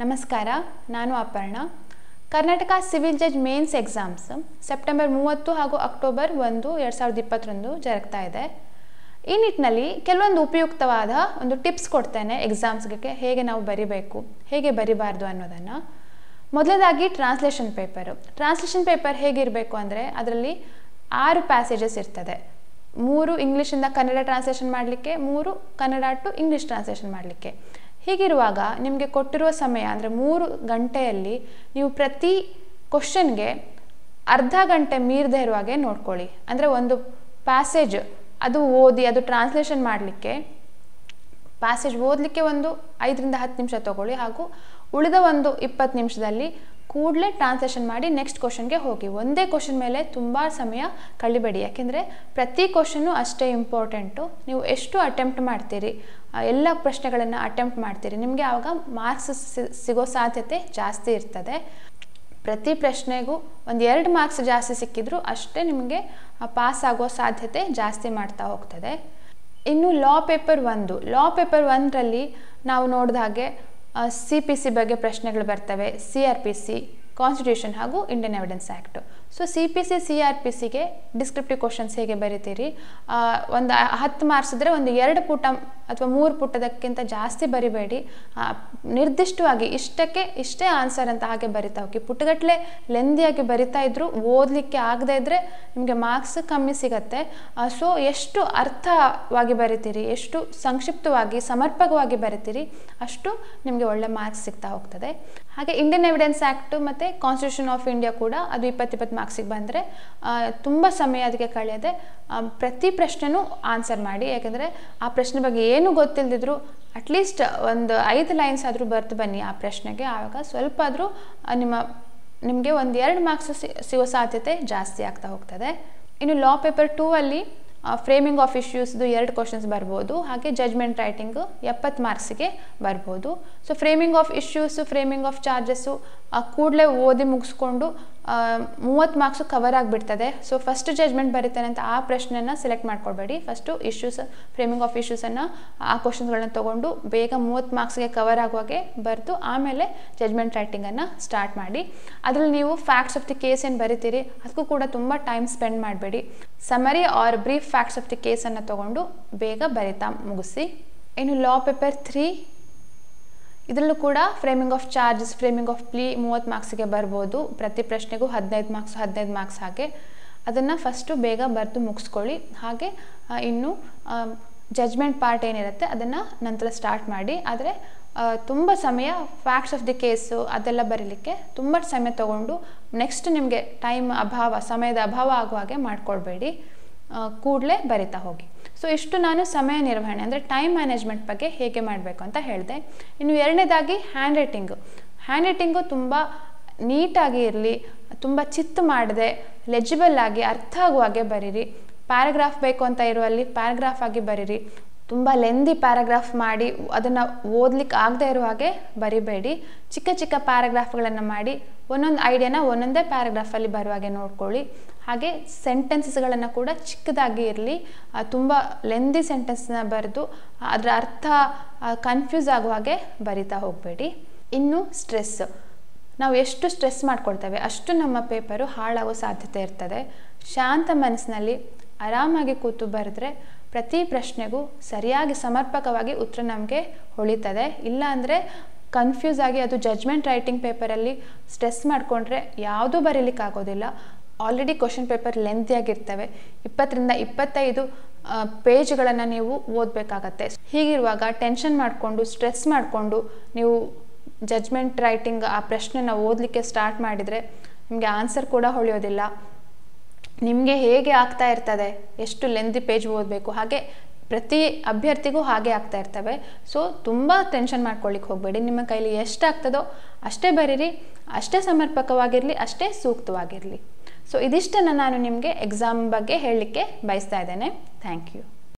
ನಮಸ್ಕಾರ ನಾನು ಅಪರ್ಣ ಕರ್ನಾಟಕ ಸಿವಿಲ್ ಜಜ್ ಮೇನ್ಸ್ ಎಕ್ಸಾಮ್ಸ್ ಸೆಪ್ಟೆಂಬರ್ 30 ಹಾಗೂ ಅಕ್ಟೋಬರ್ 1 2021 ಜರುಗ್ತಾ ಇದೆ ಈ ನಿಟ್ಟಿನಲ್ಲಿ ಕೆಲವೊಂದು ಉಪಯುಕ್ತವಾದ ಒಂದು ಟಿಪ್ಸ್ ಕೊಡ್ತೇನೆ ಎಕ್ಸಾಮ್ಸ್ ಗೆ ಹೇಗೆ ನಾವು ಬರಿಬೇಕು ಹೇಗೆ ಬರಿಬಾರದು ಅನ್ನೋದನ್ನ ಮೊದಲದಾಗಿ ಟ್ರಾನ್ಸ್ಲೇಷನ್ ಪೇಪರ್ ಹೇಗೆ ಇರಬೇಕು ಅಂದ್ರೆ ಅದರಲ್ಲಿ 6 ಪ್ಯಾಸೇಜಸ್ ಇರ್ತದೆ 3 ಇಂಗ್ಲಿಷ್ ಇಂದ ಕನ್ನಡ ಟ್ರಾನ್ಸ್ಲೇಷನ್ ಮಾಡಲಿಕ್ಕೆ 3 ಕನ್ನಡ ಟು ಇಂಗ್ಲಿಷ್ ಟ್ರಾನ್ಸ್ಲೇಷನ್ ಮಾಡಲಿಕ್ಕೆ ಹೀಗಿರುವಾಗ ನಿಮಗೆ ಕೊಟ್ಟಿರುವ ಸಮಯ ಅಂದ್ರೆ 3 ಗಂಟೆಯಲ್ಲಿ ನೀವು ಪ್ರತಿ ಕ್ವೆಶ್ಚನ್ ಗೆ ಅರ್ಧ ಗಂಟೆ ಮೀರದೇ ಇರುವಾಗೆ ನೋಡಿಕೊಳ್ಳಿ ಅಂದ್ರೆ ಒಂದು ಪ್ಯಾಸೇಜ್ ಅದು ಓದಿ ಅದು ಟ್ರಾನ್ಸ್ಲೇಷನ್ ಮಾಡಲಿಕ್ಕೆ ಪ್ಯಾಸೇಜ್ ಓದಲಿಕ್ಕೆ ಒಂದು 5 ರಿಂದ 10 ನಿಮಿಷ ತಗೊಳ್ಳಿ ಹಾಗೂ ಉಳಿದ ಒಂದು 20 ನಿಮಿಷದಲ್ಲಿ ಕೂಡಲೇ ಟ್ರಾನ್ಸ್ಲೇಷನ್ ಮಾಡಿ ನೆಕ್ಸ್ಟ್ ಕ್ವೆಶ್ಚನ್ ಗೆ ಹೋಗಿ ಒಂದೇ ಕ್ವೆಶ್ಚನ್ ಮೇಲೆ ತುಂಬಾ ಸಮಯ ಕಳಿಬೇಡಿ ಯಾಕೆಂದ್ರೆ ಪ್ರತಿ ಕ್ವೆಶ್ಚನ್ ಅಷ್ಟೇ ಇಂಪಾರ್ಟೆಂಟ್ ನೀವು ಎಷ್ಟು ಅಟೆಂಪ್ಟ್ ಮಾಡ್ತೀರಿ ಎಲ್ಲ ಪ್ರಶ್ನೆಗಳನ್ನು ಅಟೆಂಪ್ಟ್ ಮಾಡ್ತೀರಿ ನಿಮಗೆ ಆಗ ಮಾರ್ಕ್ಸ್ ಸಿಗೋ ಸಾಧ್ಯತೆ ಜಾಸ್ತಿ ಇರ್ತದೆ ಪ್ರತಿ ಪ್ರಶ್ನೆಗೂ ಒಂದು 2 ಮಾರ್ಕ್ಸ್ ಜಾಸ್ತಿ ಸಿಕ್ಕಿದ್ರು ಅಷ್ಟೇ ನಿಮಗೆ ಪಾಸ್ ಆಗೋ ಸಾಧ್ಯತೆ ಜಾಸ್ತಿ ಮಾಡ್ತಾ ಹೋಗ್ತದೆ ಇನ್ನು ಲಾ ಪೇಪರ್ 1 ರಲ್ಲಿ ನಾವು ನೋಡಿದ ಹಾಗೆ ಸಿಪಿಸಿ ಬಗ್ಗೆ ಪ್ರಶ್ನೆಗಳು ಬರ್ತವೆ ಸಿಆರ್ಪಿಸಿ ಕಾನ್ಸ್ಟಿಟ್ಯೂಷನ್ ಹಾಗೂ Indian evidence act so CPC CrPC ಗೆ ಡಿಸ್ಕ್ರಿಪ್ಟಿವ್ ಕ್ವೆಶ್ಚನ್ಸ್ ಹೇಗೆ ಬರೀತೀರಿ ಒಂದು 10 ಮಾರ್ಕ್ಸ್ ಇದ್ರೆ ಒಂದು 2 ಪುಟ ಅಥವಾ 3 ಪುಟದಕ್ಕಿಂತ ಜಾಸ್ತಿ ಬರಿಬೇಡಿ ನಿರ್ದಿಷ್ಟವಾಗಿ ಇಷ್ಟಕ್ಕೆ ಇಷ್ಟೇ ಆನ್ಸರ್ ಅಂತ ಹಾಗೆ ಬರಿತಾ ಹೋಗಿ ಪುಟಗಟ್ಟಲೆ ಲೆಂದಿಯಾಗಿ ಬರಿತಾ ಇದ್ರೂ ಓದಲಿಕ್ಕೆ ಆಗದೇ ಇದ್ರೆ ನಿಮಗೆ ಮಾರ್ಕ್ಸ್ ಕಮ್ಮಿ ಸಿಗುತ್ತೆ ಸೋ ಎಷ್ಟು ಅರ್ಥವಾಗಿ ಬರಿತೀರಿ ಎಷ್ಟು ಸಂಕ್ಷಿಪ್ತವಾಗಿ ಸಮರ್ಪಕವಾಗಿ ಬರಿತೀರಿ ಅಷ್ಟು ನಿಮಗೆ ಒಳ್ಳೆ ಮಾರ್ಕ್ಸ್ ಸಿಗ್ತಾ ಹೋಗ್ತದೆ ಹಾಗೆ ಇಂಡಿಯನ್ ಎವಿಡೆನ್ಸ್ ಆಕ್ಟ್ ಮತ್ತೆ ಕಾನ್ಸ್ಟಿಟ್ಯೂಷನ್ ಆಫ್ ಇಂಡಿಯಾ ಕೂಡ ಅದು 20 ಮಾರ್ಕ್ಸ್ ಗೆ ಬಂದ್ರೆ ತುಂಬಾ ಸಮಯ ಅದಕ್ಕೆ ಕಳೆಯದೆ ಪ್ರತಿ ಪ್ರಶ್ನೆನೂ ಆನ್ಸರ್ ಮಾಡಿ ಯಾಕಂದ್ರೆ ಆ ಪ್ರಶ್ನೆ ಬಗ್ಗೆ ಏನು ಗೊತ್ತಿಲ್ಲದಿದ್ರೂ ಅಟ್ಲೀಸ್ಟ್ ಒಂದು 5 ಲೈನ್ಸ್ ಆದ್ರೂ ಬರ್ತು ಬನ್ನಿ ಆ ಪ್ರಶ್ನೆಗೆ ಆಗ ಸ್ವಲ್ಪ ಆದ್ರೂ ನಿಮಗೆ ಒಂದು 2 ಮಾರ್ಕ್ಸ್ ಸಿಗೋ ಸಾಧ್ಯತೆ ಜಾಸ್ತಿ ಆಗ್ತಾ ಹೋಗ್ತದೆ ಇನ್ನು ಲಾ ಪೇಪರ್ 2 ಅಲ್ಲಿ ಫ್ರೇಮಿಂಗ್ ಆಫ್ ಇಶ್ಯೂಸ್ 2 ಕ್ವೆಶ್ಚನ್ಸ್ ಬರಬಹುದು ಹಾಗೆ ಜಜ್ಮೆಂಟ್ ರೈಟಿಂಗ್ 70 ಮಾರ್ಕ್ಸ್ ಗೆ ಬರಬಹುದು so framing of issues framing of charges ಕೂಡಲೇ ಓದಿ ಮುಗಿಸಿಕೊಂಡು 30 ಮಾರ್ಕ್ಸ್ ಕವರ್ ಆಗಿಬಿಡ್ತದೆ ಸೋ ಫಸ್ಟ್ ಜಜ್ಮೆಂಟ್ ಬರೀತಾನೆ ಅಂತ ಆ ಪ್ರಶ್ನೆಯನ್ನು ಸೆಲೆಕ್ಟ್ ಮಾಡ್ಕೊಳ್ಬೇಡಿ first issues framing of issues ಅನ್ನು ಆ ಕ್ವೆಶ್ಚನ್ಸ್ ಗಳನ್ನು ತಗೊಂಡು ಬೇಗ 30 ಮಾರ್ಕ್ಸ್ ಗೆ ಕವರ್ ಆಗುವಾಗೆ ಬರ್ದು ಆಮೇಲೆ ಜಜ್ಮೆಂಟ್ ರೈಟಿಂಗ್ ಅನ್ನು ಸ್ಟಾರ್ಟ್ ಮಾಡಿ ಅದರಲ್ಲಿ ನೀವು ಫ್ಯಾಕ್ಟ್ಸ್ ಆಫ್ ದಿ ಕೇಸ್ ಏನು ಬರೀತೀರಿ ಅದಕ್ಕೂ ಕೂಡ ತುಂಬಾ ಟೈಮ್ ಸ್ಪೆಂಡ್ ಮಾಡಬೇಡಿ summary or brief facts of the case ಅನ್ನು ತಗೊಂಡು ಬೇಗ ಬರೀತಾ ಮುಗಿಸಿ ಇನ್ನು ಲಾ ಪೇಪರ್ 3 ಇದರಲ್ಲೂ ಕೂಡ framing of charges framing of plea 30 marks ಗೆ ಬರಬಹುದು ಪ್ರತಿ ಪ್ರಶ್ನೆಗೂ 15 ಮಾರ್ಕ್ಸ್ ಹಾಗೆ ಅದನ್ನ ಫಸ್ಟ್ ಬೇಗ ಬರೆದು ಮುಗಿಸ್ಕೊಳ್ಳಿ ಹಾಗೆ ಇನ್ನು ಜಜ್ಮೆಂಟ್ ಪಾರ್ಟ್ ಏನಿರುತ್ತೆ ಅದನ್ನ ನಂತರ ಸ್ಟಾರ್ಟ್ ಮಾಡಿ ಆದರೆ ತುಂಬಾ ಸಮಯ ಫ್ಯಾಕ್ಟ್ಸ್ ಆಫ್ ದಿ ಕೇಸ್ ಅದೆಲ್ಲ ಬರೀಲಿಕ್ಕೆ ತುಂಬಾ ಸಮಯ ತಗೊಂಡು ನೆಕ್ಸ್ಟ್ ನಿಮಗೆ ಸಮಯದ ಅಭಾವ ಆಗುವಾಗೆ ಮಾಡ್ಕೊಳ್ಬೇಡಿ ಕೂಡಲೇ ಬರಿತಾ ಹೋಗಿ ಸೋ ಇಷ್ಟು ನಾನು ಸಮಯ ನಿರ್ವಹಣೆ ಅಂದ್ರೆ ಟೈಮ್ ಮ್ಯಾನೇಜ್ಮೆಂಟ್ ಬಗ್ಗೆ ಹೇಗೆ ಮಾಡಬೇಕು ಅಂತ ಹೇಳಿದೆ ಇನ್ನು 2ನೇದಾಗಿ ಹ್ಯಾಂಡ್ ರೈಟಿಂಗ್ ತುಂಬಾ ನೀಟಾಗಿ ಇರಲಿ ತುಂಬಾ ಚಿತ್ತು ಮಾಡದೆ ಲೆಜಿಬಲ್ ಆಗಿ ಅರ್ಥ ಆಗುವಾಗೆ ಬರೀರಿ ಪ್ಯಾರಾಗ್ರಾಫ್ ಬೇಕು ಅಂತ ಇರುವಲ್ಲಿ ಪ್ಯಾರಾಗ್ರಾಫ್ ಆಗಿ ಬರೀರಿ ತುಂಬಾ ಲೆಂದಿ ಪ್ಯಾರಾಗ್ರಾಫ್ ಮಾಡಿ ಅದನ್ನ ಓದಲಿಕ್ಕೆ ಆಗದೇ ಇರುವ ಹಾಗೆ ಬರಿಬೇಡಿ ಚಿಕ್ಕ ಚಿಕ್ಕ ಪ್ಯಾರಾಗ್ರಾಫ್ಗಳನ್ನು ಮಾಡಿ ಒಂದೊಂದು ಐಡಿಯಾನ ಒಂದೊಂದೇ ಪ್ಯಾರಾಗ್ರಾಫ್ ಅಲ್ಲಿ ಬರುವಾಗೆ ನೋಡ್ಕೊಳ್ಳಿ ಹಾಗೆ ಸೆಂಟೆನ್ಸಸ್ ಗಳನ್ನು ಕೂಡ ಚಿಕ್ಕದಾಗಿ ಇರಲಿ ತುಂಬಾ ಲೆಂದಿ ಸೆಂಟೆನ್ಸ್ ನ ಬರೆದು ಅದರ ಅರ್ಥ ಕನ್ಫ್ಯೂಸ್ ಆಗುವ ಹಾಗೆ ಬರಿತಾ ಹೋಗಬೇಡಿ ಇನ್ನು ಸ್ಟ್ರೆಸ್ ನಾವು ಎಷ್ಟು ಸ್ಟ್ರೆಸ್ ಮಾಡ್ಕೊಳ್ತೇವೆ ಅಷ್ಟು ನಮ್ಮ ಪೇಪರು ಹಾಳಾಗೋ ಸಾಧ್ಯತೆ ಇರ್ತದೆ ಶಾಂತ ಮನಸ್ಸಿನಲ್ಲಿ ಆರಾಮಾಗಿ ಕೂತು ಬರೆದ್ರೆ ಪ್ರತಿ ಪ್ರಶ್ನೆಗೂ ಸರಿಯಾಗಿ ಸಮರ್ಪಕವಾಗಿ ಉತ್ತರ ನಮಗೆ ಹೊಳಿತದೆ ಇಲ್ಲ ಅಂದ್ರೆ ಕನ್ಫ್ಯೂಸ್ ಆಗಿ ಅದು ಜಜ್ಮೆಂಟ್ ರೈಟಿಂಗ್ ಪೇಪರ್ ಅಲ್ಲಿ ಸ್ಟ್ರೆಸ್ ಮಾಡ್ಕೊಂಡ್ರೆ ಯಾವುದು ಬರೀಲಿಕ್ಕೆ ಆಗೋದಿಲ್ಲ ಆಲ್ರೆಡಿ ಕ್ವೆಶ್ಚನ್ ಪೇಪರ್ ಲೆಂತ್ ಆಗಿರ್ತವೆ 20 ರಿಂದ 25 ಪೇಜ್ಗಳನ್ನು ನೀವು ಓದಬೇಕಾಗತ್ತೆ ಹೀಗಿರುವಾಗ ಟೆನ್ಷನ್ ಮಾಡಿಕೊಂಡು ಸ್ಟ್ರೆಸ್ ಮಾಡಿಕೊಂಡು ನೀವು ಜಜ್ಮೆಂಟ್ ರೈಟಿಂಗ್ ಆ ಪ್ರಶ್ನೆನ ಓದಲಿಕ್ಕೆ ಸ್ಟಾರ್ಟ್ ಮಾಡಿದ್ರೆ ನಿಮಗೆ ಆನ್ಸರ್ ಕೂಡ ಹೊಳೆಯೋದಿಲ್ಲ ನಿಮಗೆ ಹೇಗೆ ಆಗ್ತಾ ಇರ್ತದೆ ಎಷ್ಟು ಲೆಂದಿ ಪೇಜ್ ಓದಬೇಕು ಹಾಗೆ ಪ್ರತಿ ಅಭ್ಯರ್ಥಿಗೂ ಹಾಗೆ ಆಗ್ತಾ ಇರ್ತವೆ ಸೋ ತುಂಬಾ ಟೆನ್ಷನ್ ಮಾಡ್ಕೊಳ್ಳಿಕ್ಕೆ ಹೋಗಬೇಡಿ ನಿಮ್ಮ ಕೈಲಿ ಎಷ್ಟು ಆಗ್ತದೋ ಅಷ್ಟೇ ಬರೀರಿ ಅಷ್ಟೇ ಸಮರ್ಪಕವಾಗಿರಲಿ ಅಷ್ಟೇ ಸೂಕ್ತವಾಗಿರಲಿ ಸೋ ಇದಿಷ್ಟನ್ನ ನಾನು ನಿಮಗೆ ಎಕ್ಸಾಮ್ ಬಗ್ಗೆ ಹೇಳಲಿಕ್ಕೆ ಬಯಸ್ತಾ ಇದ್ದೇನೆ ಥ್ಯಾಂಕ್ ಯು